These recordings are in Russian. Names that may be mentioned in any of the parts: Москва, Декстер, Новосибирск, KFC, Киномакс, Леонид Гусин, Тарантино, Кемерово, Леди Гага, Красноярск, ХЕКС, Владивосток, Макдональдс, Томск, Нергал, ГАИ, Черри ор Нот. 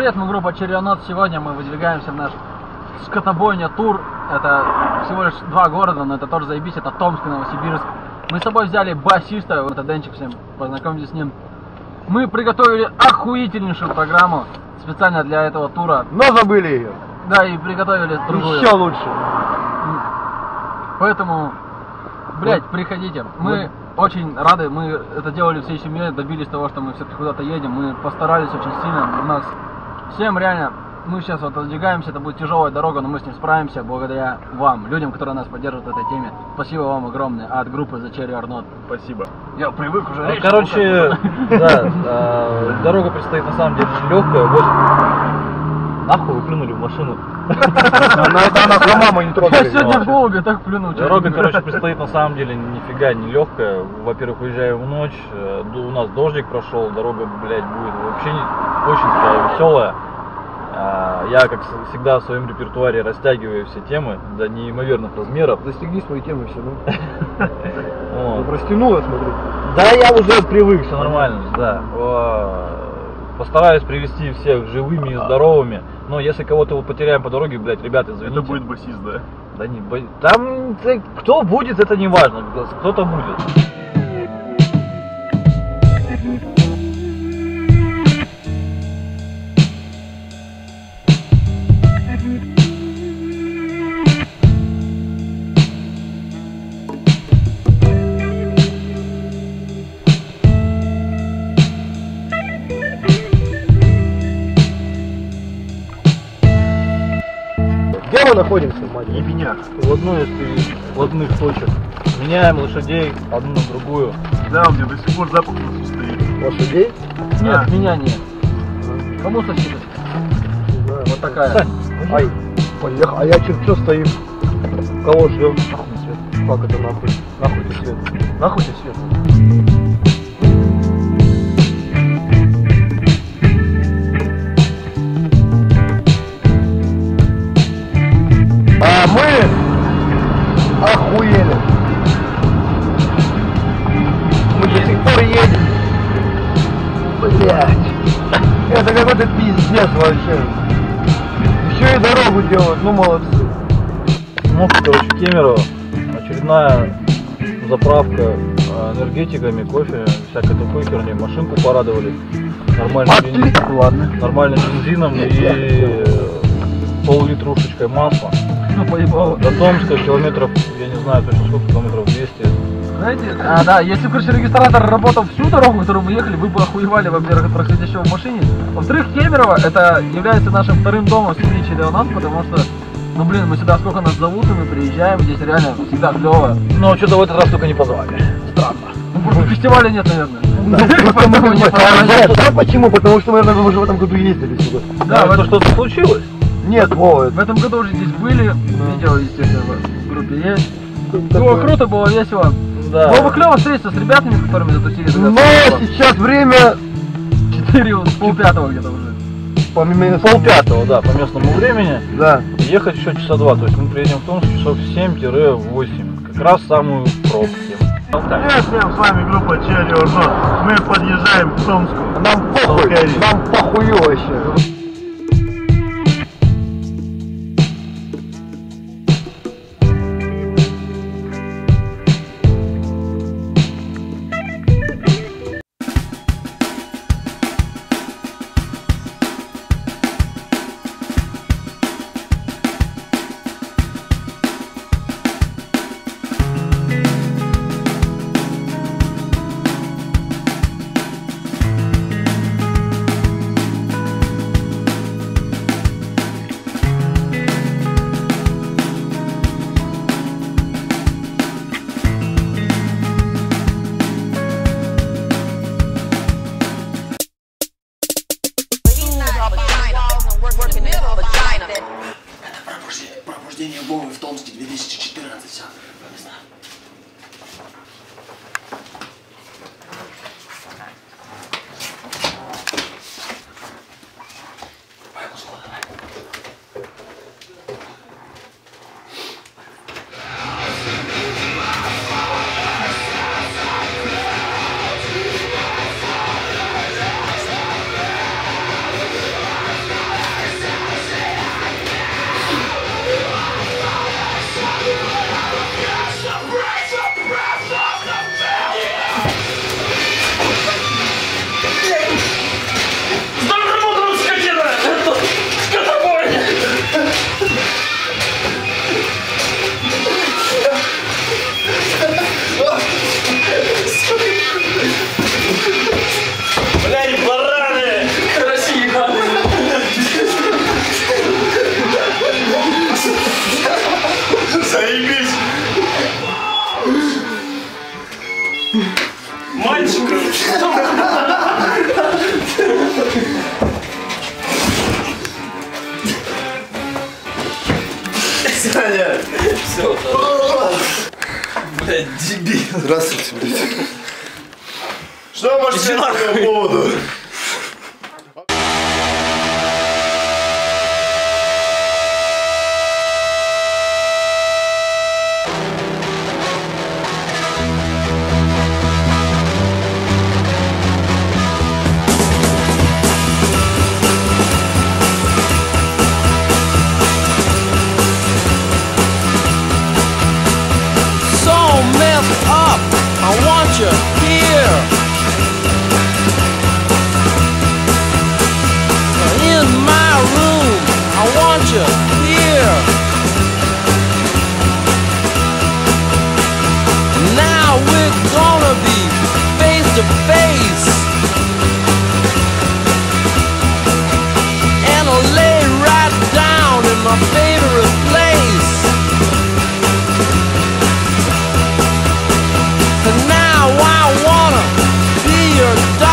Привет, мы группа Черри ор Нот. Сегодня мы выдвигаемся в наш скотобойня-тур. Это всего лишь два города, но это тоже заебись, это Томск и Новосибирск. Мы с собой взяли басиста, вот это Денчик, всем познакомьтесь с ним. Мы приготовили охуительнейшую программу специально для этого тура. Но забыли ее. Да, и приготовили другую. Еще лучше. Поэтому, блять, вот. Приходите. Мы очень рады, мы это делали всей семьей, добились того, что мы все-таки куда-то едем. Мы постарались очень сильно, у нас всем реально, мы сейчас вот отодвигаемся, это будет тяжелая дорога, но мы с ним справимся благодаря вам, людям, которые нас поддерживают в этой теме. Спасибо вам огромное от группы The Черри ор Нот. Спасибо. Я привык уже. Речь, короче, да, дорога предстоит на самом деле легкая. Вот нахуй вы плюнули в машину. Она сама не трогает. Я сегодня долго так плюнул. Дорога, короче, предстоит на самом деле нифига не легкая. Во-первых, уезжаю в ночь, у нас дождик прошел, дорога, блядь, будет вообще очень веселая. Я, как всегда, в своем репертуаре растягиваю все темы до неимоверных размеров. Застегни свои темы все, ну. Растянул, я смотрю. Да, я уже привык, все нормально, да. Постараюсь привести всех живыми и здоровыми. Но если кого-то вот потеряем по дороге, блядь, ребята, извините. Это будет басист, да? Да не, там, кто будет, это не важно, кто-то будет. Находимся, мать. Ебеняк. В одной из плотных точек. Меняем лошадей одну на другую. Да, у меня до сих пор запах на стоит. Лошадей? Нет, меня нет. Кому сосед? Да, вот такая. Стань. Ай, поехал. А я что стоим? Кого ждем? Нахуй свет. Как это нахуй? Нахуй ты свет. Нахуй ты свет. Это какой-то пиздец вообще. Еще и дорогу делают, ну молодцы. Ну, короче, Кемерово. Очередная заправка энергетиками, кофе, всякой такой херни. Машинку порадовали нормальным, нормальным бензином и пол-литрушечкой масла. Ну, поебало. До Томска километров, я не знаю точно сколько, километров 200. Знаете, да, если, короче, регистратор работал всю дорогу, которую мы ехали, вы бы охуевали, во-первых, от проходящего в машине. Во-вторых, Кемерово, это является нашим вторым домом в стиле Черри ор Нот, потому что, ну, блин, мы сюда сколько нас зовут, и мы приезжаем, здесь реально всегда клево. Но что-то в этот раз только не позвали. Странно. Ну, просто фестиваля нет, наверное. Почему? Потому что, наверное, вы уже в этом году ездили сюда. Да, это что-то случилось? Нет, Вова. В этом году уже здесь были, видео, естественно, в группе есть. Круто было, весело. Да. Было бы клево встретиться с ребятами, с которыми затусили. Но сейчас время 4:30 где-то уже. Полпятого, да, по местному времени. Да. Ехать еще часа два, то есть мы приедем в Томск часов 7-8. Как раз самую пробки. Привет всем, с вами группа Черри ор Нот. Мы подъезжаем к Томску. Нам похуй, нам похую вообще. Все, блядь, дебил. Здравствуйте, блядь. Что вы можете сказать по этому поводу?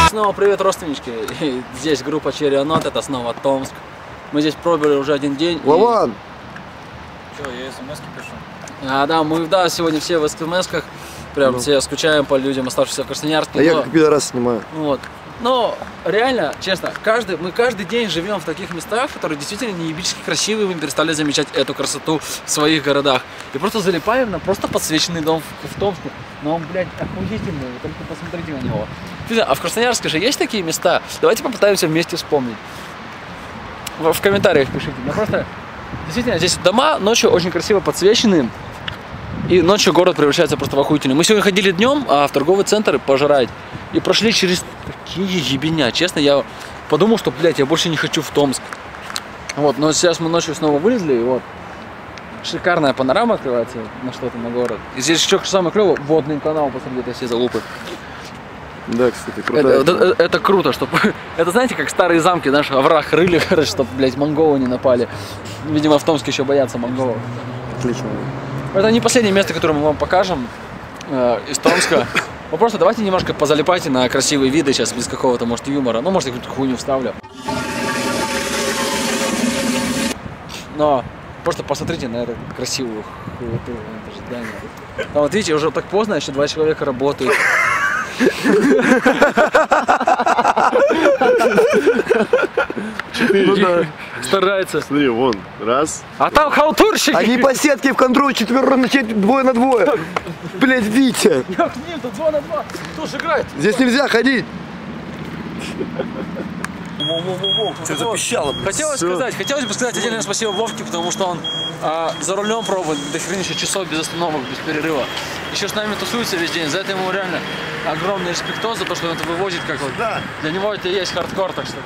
Снова привет, родственнички. И здесь группа Черри ор Нот, это снова Томск. Мы здесь пробовали уже один день. Лаван! И... Че, я смс-ки пишу? А, да, мы да, сегодня все в смс-ках. Прям все скучаем по людям, оставшимся в Красноярске. А я как пидорас снимаю. Вот. Но реально, честно, мы каждый день живем в таких местах, которые действительно неебически красивые, мы перестали замечать эту красоту в своих городах. И просто залипаем на просто подсвеченный дом в Томске. Но он, блядь, охуительный, вы только посмотрите на него. А в Красноярске же есть такие места? Давайте попытаемся вместе вспомнить. В комментариях пишите. Но просто, действительно, здесь дома ночью очень красиво подсвечены. И ночью город превращается просто в охуительный. Мы сегодня ходили днем в торговый центр пожрать. И прошли через такие ебеня. Честно, я подумал, что, блядь, я больше не хочу в Томск. Вот, но сейчас мы ночью снова вылезли, и вот. Шикарная панорама открывается на что-то, на город. И здесь еще самое клевое, водный канал посреди этой всей залупы. Да, кстати, круто. Это круто, чтобы... Это, знаете, как старые замки, наш овраг рыли, короче, чтобы, блядь, монголы не напали. Видимо, в Томске еще боятся монголов. Отлично. Это не последнее место, которое мы вам покажем из Томска. Вы просто давайте немножко позалипайте на красивые виды сейчас, без какого-то, может, юмора. Ну, может, я какую-то хуйню вставлю. Но просто посмотрите на эту красивую хуйню, это же здание. А вот видите, уже так поздно, еще два человека работают. Ну, да. Старается. Смотри, вон, раз. А там халтурщики. Они по сетке в контроль, двое на двое. Блять, Витя. Я к ним, тут 2 на 2. Кто же играет? Здесь нельзя ходить. Что запищало, блядь. Хотелось бы сказать отдельное спасибо Вовке, потому что он за рулем пробует до хренища часов без остановок, без перерыва. Еще с нами тусуется весь день, за это ему реально огромный респектоз, за то, что он это вывозит как вот. Да. Для него это и есть хардкор, так что...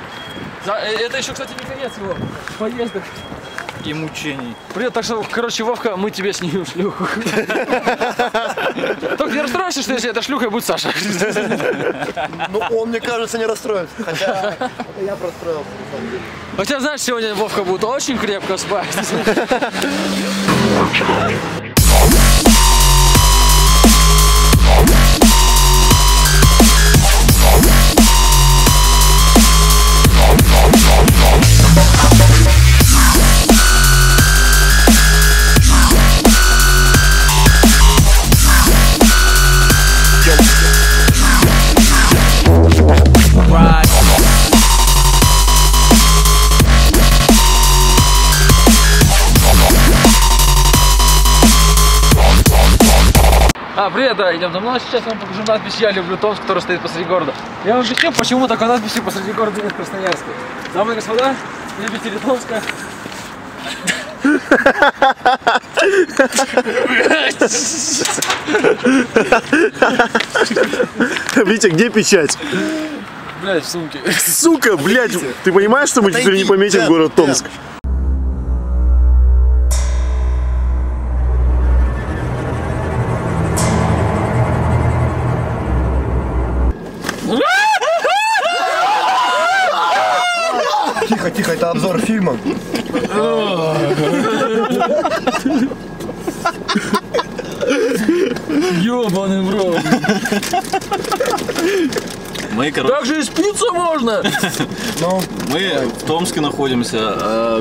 Это еще, кстати, не конец его поездок и мучений. Привет, так что, короче, Вовка, мы тебе снимем шлюху. Только не расстроишься, что если это шлюха, будет Саша. Ну, он, мне кажется, не расстроится. Хотя я расстроился. Хотя, знаешь, сегодня Вовка будет очень крепко спать. Привет, да, идем за мной. Сейчас я вам покажу надпись «Я люблю Томск», который стоит посреди города. Я вам объясню, почему такой надписи посреди города нет в Красноярске. Дамы и господа, любители Томска. Витя, где печать? Блядь, в сумке. Сука, блядь, ты понимаешь, что мы теперь не пометим город Томск? Тихо, это обзор фильма. Ёбаный бро. Так же и спиться можно. Мы в Томске находимся.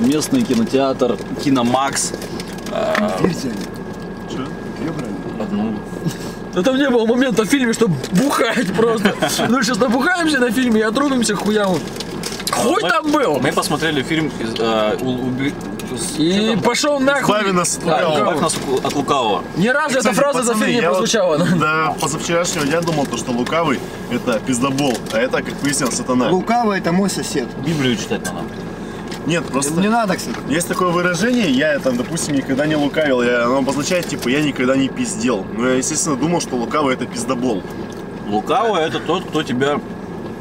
Местный кинотеатр Киномакс. Ну. Да там не было момента в фильме, чтобы бухать просто. Ну сейчас набухаемся на фильме и отрубимся хуям. Хуй там был! Мы посмотрели фильм и пошел нахуй. Избави нас от лукавого. Ни разу эта фраза за фильм не прозвучала. Да, позавчерашнего я думал, что лукавый это пиздобол, а это, как выяснилось, сатана. Лукавый это мой сосед. Библию читать надо. Нет, просто не надо, кстати. Есть такое выражение, я там, допустим, никогда не лукавил, оно обозначает, типа, я никогда не пиздел. Но я, естественно, думал, что лукавый это пиздобол. Лукавый это тот, кто тебя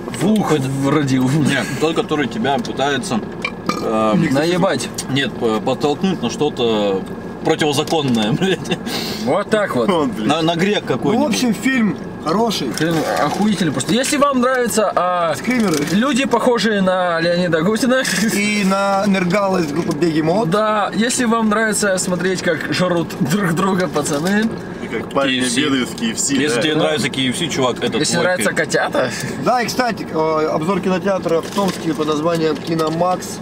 в ухо родил. Нет, тот, который тебя пытается наебать. Нет, подтолкнуть на что-то противозаконное, блядь. Вот так вот. На грех какой-нибудь. Ну, в общем, фильм хороший. Охуительный просто. Если вам нравятся люди, похожие на Леонида Гусина. И на Нергала из группы Бегемот. Да, если вам нравится смотреть, как жрут друг друга пацаны. И как парень бедует в KFC. Если тебе нравится KFC, чувак, это твой. Если нравятся котята. Да, и, кстати, обзор кинотеатра в Томске под названием «Киномакс».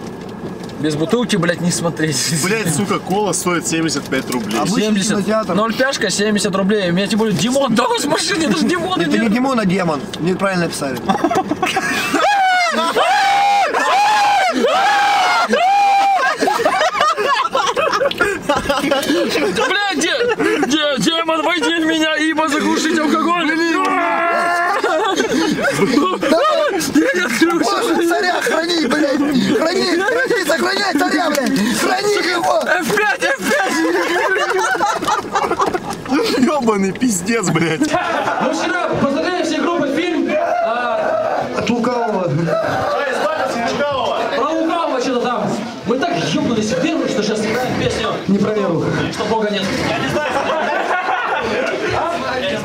Без бутылки, блядь, не смотреть. Блядь, сука, кола стоит 75 рублей. 70. 0,5, 70 рублей. У меня тем более Димон. Да вы с машины, это же Димон. Это не Димон, а демон. Неправильно написали. Блядь, демон, войди в меня, ибо заглушить алкоголь. Царя храни, блядь! Храни, сохраняй царя, блядь! Храни его! F5! Ёбаный пиздец, блядь! Ну вчера посмотрели все группы фильм от Лукавого. Про Лукавого что-то там. Мы так ёбнулись в первую, что сейчас играем песню. Не проверю. Что Бога нет. Я не знаю, какая дохлая хуйня?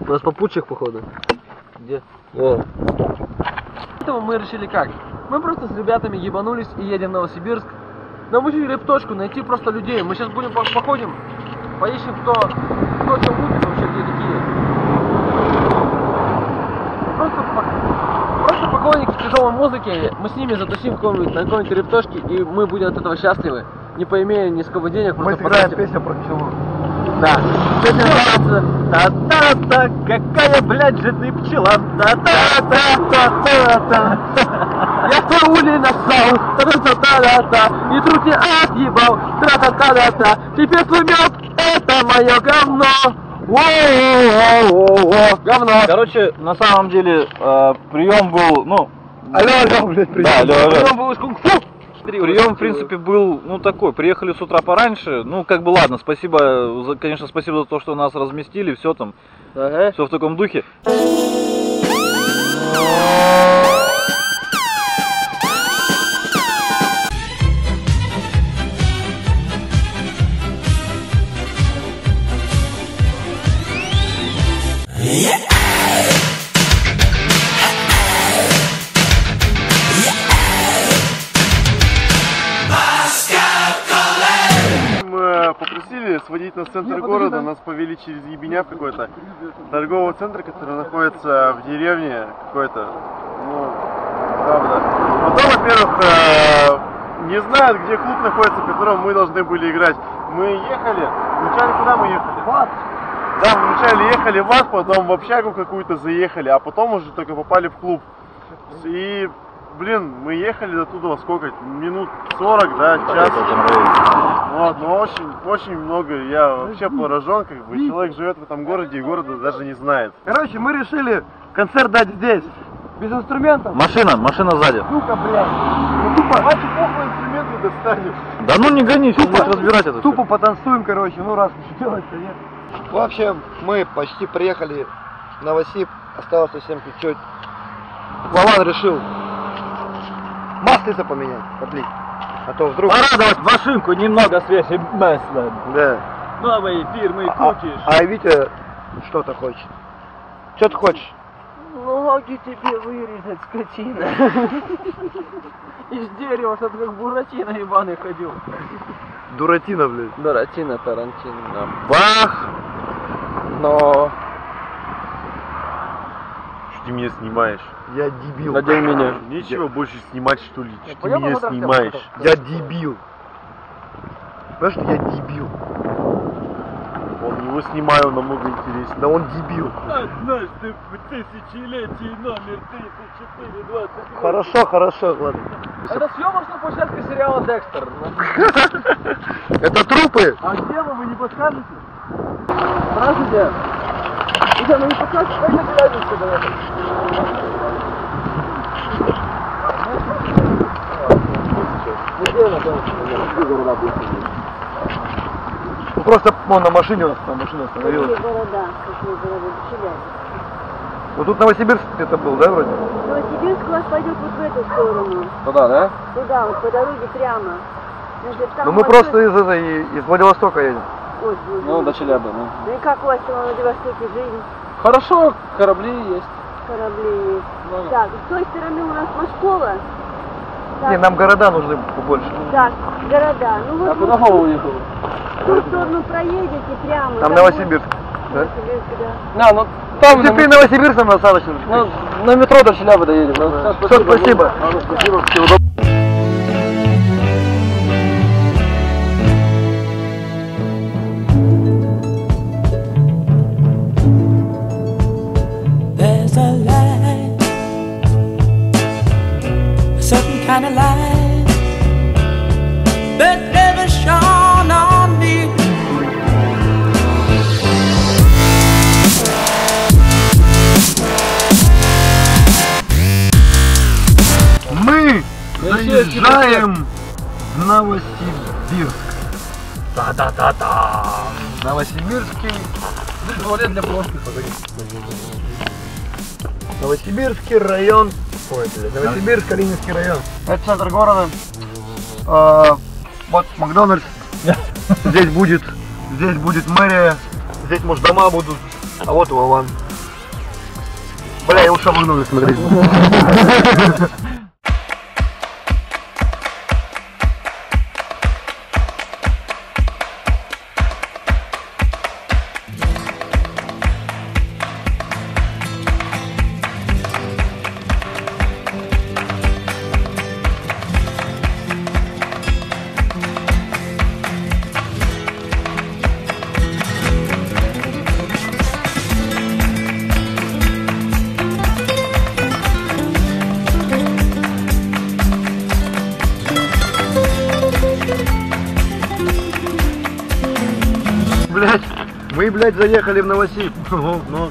У нас попутчик, походу. Где? О. Поэтому мы решили как? Мы просто с ребятами ебанулись и едем в Новосибирск. Нам учили рыбточку, найти просто людей. Мы сейчас будем походим, поищем, кто что будет вообще, где такие. Просто поклонники тяжелой музыки, мы с ними затусим на какой-нибудь рыбточке, и мы будем от этого счастливы. Не поимея ни сколько денег, мы сыграем песню про пчелу. Да. Песня называется «Та-та-та, какая, блядь, же ты пчела! Та-та-та-та-та-та-та! Я в улей нашел! Та-та-та-та-та! И труд не отъебал! Та-та-та-та-та! Теперь твой мед — это мое говно!» О-о-о-о-о-о! Говно! Короче, на самом деле, прием был, ну... Алло, блядь, прием! Да, алло, алло! Прием был из кунг-фу! Прием, в принципе, был, ну, такой, приехали с утра пораньше, ну, как бы, ладно, спасибо, за, конечно, спасибо за то, что нас разместили, все там, ага. Все в таком духе. Сводить на центр города, нас повели через ебеняк какой-то торговый центр, который находится в деревне какой-то, ну, правда. Потом, во-первых, не знают, где клуб находится, в котором мы должны были играть. Мы ехали, вначале куда мы ехали? В ад. Да, мы вначале ехали в ад, потом в общагу какую-то заехали, а потом уже только попали в клуб. И, блин, мы ехали до туда сколько? Минут 40, да, час. Вот, ну очень много, я вообще поражен, как бы человек живет в этом городе и города даже не знает. Короче, мы решили концерт дать здесь, без инструментов. Машина сзади. Сука, блядь, ну тупо, а че плохо инструменты достанешь? Да ну не гонись, он будет разбирать это. Тупо потанцуем, короче, ну раз что делать-то нет. В общем, мы почти приехали в Новосиб, осталось совсем чуть-чуть. Вован решил маслица поменять, подлить. А то вдруг... Порадовать машинку немного свежим маслом. Да. Новые фирмы купишь. А Витя что-то хочет. Что ты хочешь? Ноги тебе вырезать, скотина. Из дерева, чтобы как Буратино ебаный ходил. Дуратино, блядь. Дуратино, Тарантино. Бах! Но... Ты меня снимаешь. Я дебил. Надел меня. Нечего я... больше снимать, что ли. Что ты меня снимаешь? Я дебил. Понимаешь, что я дебил? Он его снимает, он намного интереснее. Да он дебил. Однажды в тысячелетии номер 3420. Хорошо, хорошо, ладно. Это съемочная площадка сериала «Декстер». Это трупы. А где вы не подскажете? Здравствуйте. Да, ну не покажешь, как я глядел сюда в этом. Ну просто он на машине у нас, там машина остановилась. Вот тут Новосибирск это был, да, вроде? Новосибирск у вас пойдет вот в эту сторону. Туда, да? Туда, вот по дороге прямо. Ну мы просто из Владивостока едем. Ой, ну, до Челябы, ну. Ну и как у вас там на Владивостоке жизнь? Хорошо, корабли есть. Корабли есть. Да. Так, с той стороны у нас Машкова. Так. Не, нам города нужны побольше. Так, города. Ну вот. А куда голову нету? В ту сторону проедете прямо. Там Новосибирск. Да? Новосибирск, да. Ну там... Теперь Новосибирском достаточно. Ну, на метро до Челябы доедем. Да. Все, спасибо. Спасибо, всего доброго. Kind of light that never shone on me. Мы заезжаем в Новосибирск. Та-та-та-та. Новосибирский туалет для плоских. Новосибирский район. Ой, Новосибирск, Калининский район. Это центр города. Вот Макдональдс. Здесь будет мэрия. Здесь, может, дома будут. А вот Вован. Бля, его шалуну смотреть. Мы, блядь, заехали в Новосиб. Но,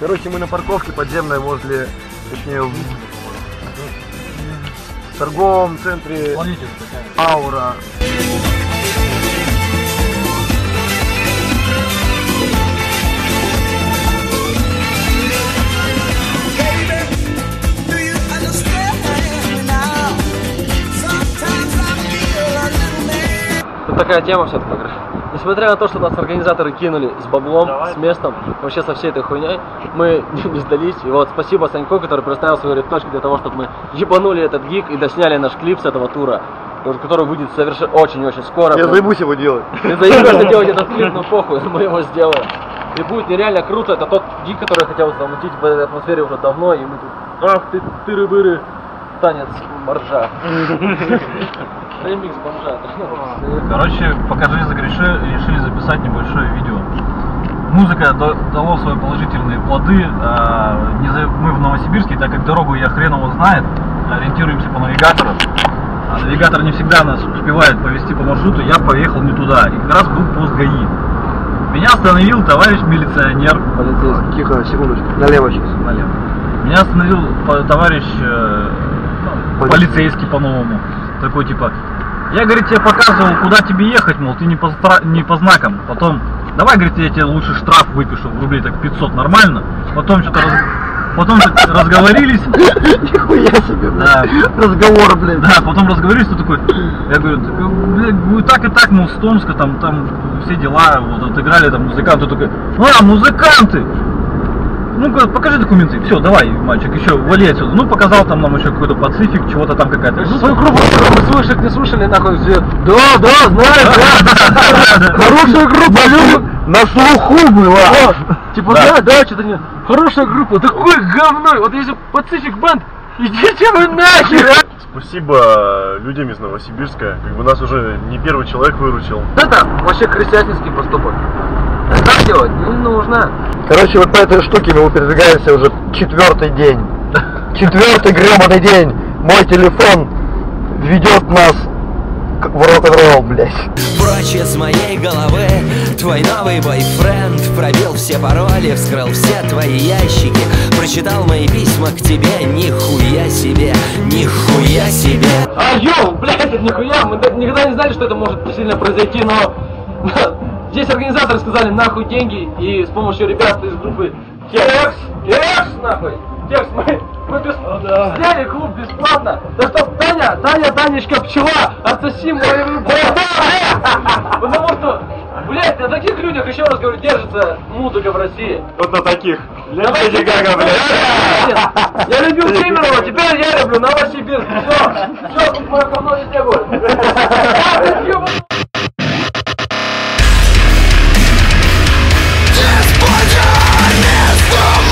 короче, мы на парковке подземной возле, точнее, в торговом центре Аура. Тут такая тема все-таки. Несмотря на то, что нас организаторы кинули с баблом, с местом, вообще со всей этой хуйней, мы не сдались. И вот спасибо Саньку, который представил свою точку для того, чтобы мы ебанули этот гиг и досняли наш клип с этого тура, который будет совершенно очень-очень скоро. Я заебусь его делать. Ты заебешься делать этот клип, но похуй, мы его сделаем. И будет нереально круто, это тот гиг, который я хотел замутить в атмосфере уже давно, и мы тут, ах ты, тыры-быры, танец моржа. Ремикс бомжа. Короче, пока жизнь загрешила, решили записать небольшое видео. Музыка дала свои положительные плоды. Мы в Новосибирске, так как дорогу я хрен его знает, ориентируемся по навигатору. Навигатор не всегда нас успевает повести по маршруту, я поехал не туда. И как раз был пост ГАИ. Меня остановил товарищ милиционер. Полицейский. Тихо, секундочку. Налево сейчас. Налево. Меня остановил товарищ полицейский по-новому. Такой типа, я, говорит, тебе показывал, куда тебе ехать, мол, ты не по знакам. Потом, давай, говорит, я тебе лучше штраф выпишу, рублей так 500, нормально. Потом что-то разговорились. Нихуя себе, да. Разговор, блядь. Да, потом разговорились, ты такой, я говорю, блядь, так и так, мол, с Томска, там все дела, вот, отыграли там музыканты. Такой, а, музыканты! Ну, говорит, покажи документы. Все, давай, мальчик, еще вали отсюда. Ну, показал там нам еще какой-то пацифик, чего-то там какая-то. Свою группу слышали, не слышали, нахуй все. Да, знаешь, хорошая группа, на слуху была. Типа, да, что-то не. Хорошая группа, такой говно. Вот если пацифик банд, идите вы нахер, а! Спасибо людям из Новосибирска. Как бы нас уже не первый человек выручил. Это вообще крестьянский поступок. Так делать не нужно. Короче, вот по этой штуке мы передвигаемся уже четвертый день. Четвертый гребаный день. Мой телефон ведет нас в рок-н-ролл, блядь. Прочь из моей головы, твой новый бойфренд пробил все пароли, вскрыл все твои ящики, прочитал мои письма к тебе, нихуя себе, нихуя себе. А ё, блядь, это нихуя, мы никогда не знали, что это может сильно произойти, но... Здесь организаторы сказали нахуй деньги, и с помощью ребят из группы ХЕКС нахуй, ХЕКС, мы сняли клуб бесплатно. Да что, Танечка, пчела, отсоси мою бороду. Потому что, блядь, на таких людях, еще раз говорю, держится музыка в России. Вот на таких. Леди Гага, блядь. Я любил Кемерово, теперь я люблю Новосибирск. Все, тут мое говно везде будет. Let's go.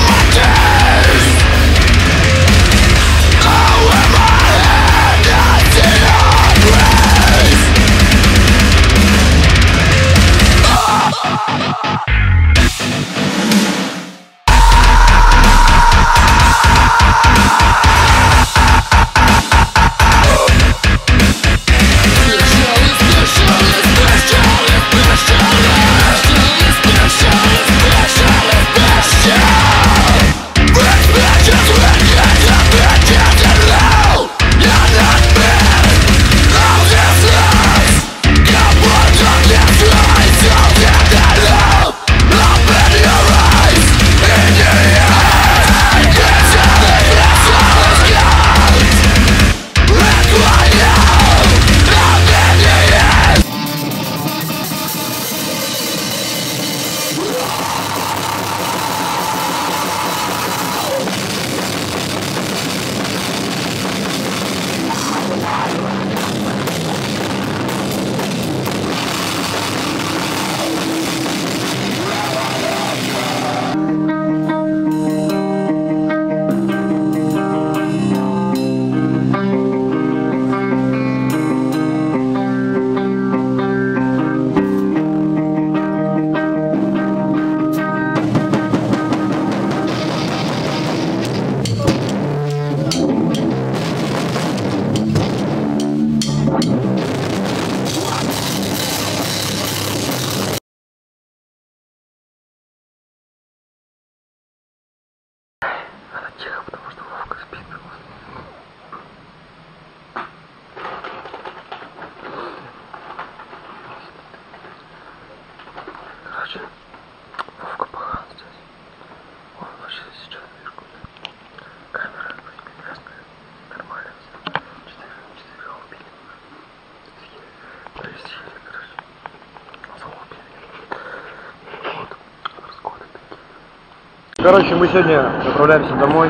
Короче, мы сегодня отправляемся домой.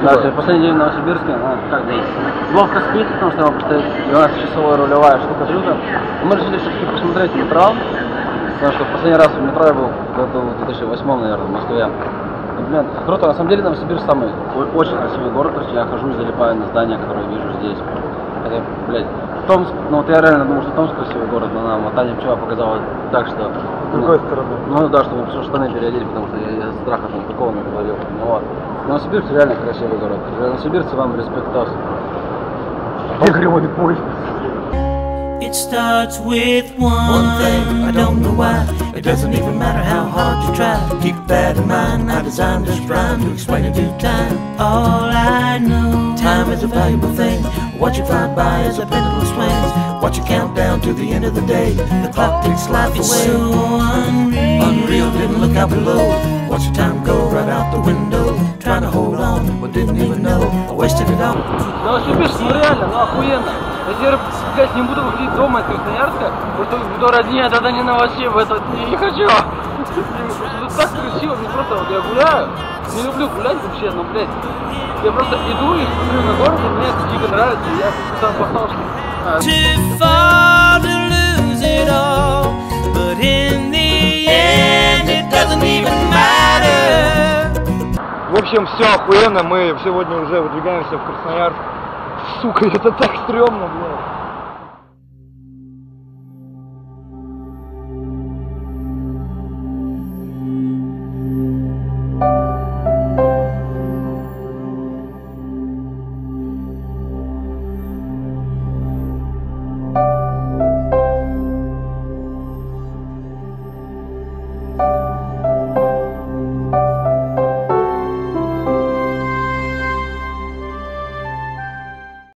Наша последний день в Новосибирске, она как бы ловко спит, потому что она поставит 12-часовая рулевая штука-трюка. Мы решили все-таки посмотреть метро, потому что в последний раз в метро я был в 2008, наверное, в Москве. Блин, круто, на самом деле Новосибирск самый очень красивый город, то есть я хожу и залипаю на здания, которые вижу здесь. Хотя, блядь, Томск, ну вот я реально думал, что Томск красивый город, но нам вот Таня вчера показала так, что... С другой стороны. Ну да, чтобы все штаны переодели, потому что я из страха там такого не говорил. Ну вот. Новосибирск реально красивый город. Новосибирцы, вам респектос. Где гребаный поезд? It starts with one thing, I don't know why. It doesn't even matter how hard you try. Keep that in mind, I designed this rhyme to explain in due time. All I know, time is a valuable thing. What you find by is a pendulum swings. Watch you count down to the end of the day. The clock takes life away. It's so unreal, unreal, didn't look out below. Watch your time go right out the window. Trying to hold on, but didn't even know. I wasted it all. Я теперь, блядь, не буду выходить дома из Красноярска, потому что до родни я тогда не новости в этот не хочу. Тут так красиво, мне просто вот я гуляю, не люблю гулять вообще, но, блядь, я просто иду и смотрю на город, и мне это дико нравится, я сам пахнул, что... В общем, все охуенно, мы сегодня уже выдвигаемся в Красноярск. Сука, это так стрёмно, блядь.